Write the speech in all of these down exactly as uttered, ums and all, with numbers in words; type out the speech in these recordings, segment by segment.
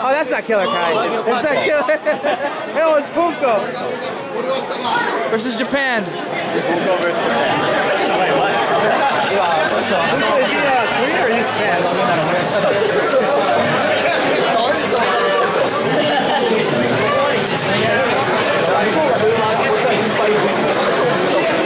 Oh, that's not Killer Kai. That's not Killer. No, it's Punko. Versus Japan. Punko versus Japan. Wait, what? Is he uh, Korea or is he Japan? I don't know.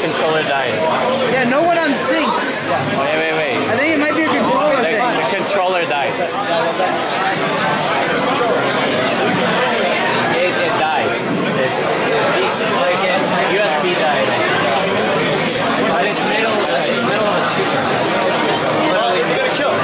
controller died. Yeah, no one on sync. Wait, wait, wait. I think it might be a controller the, thing. The controller died. It, it died. It, it, like it, U S B died. But it's middle, it's middle of a super. Well, it's gonna kill.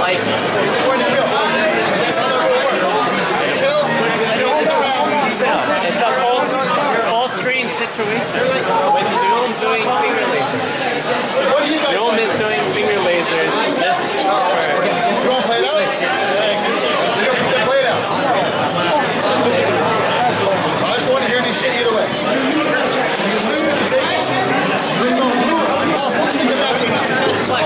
Like, it's going to kill. That's how that will work. Kill, kill the round. Yeah, it's a full, full screen situation. With Zoom doing finger lasers. Zoom is doing finger lasers. This You want to play it out? You don't get to play it out. I just want to hear any shit either way. You lose and take it. Please don't move. Oh, let's take it back. Controller.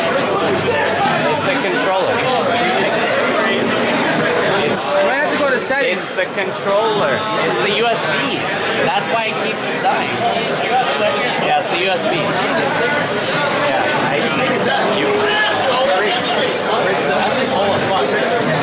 It's the controller. It's, I have to go to settings. It's the controller. It's the U S B. That's why it keeps dying. Yeah, it's the U S B. Yeah, I see. You. That's just all the fuck.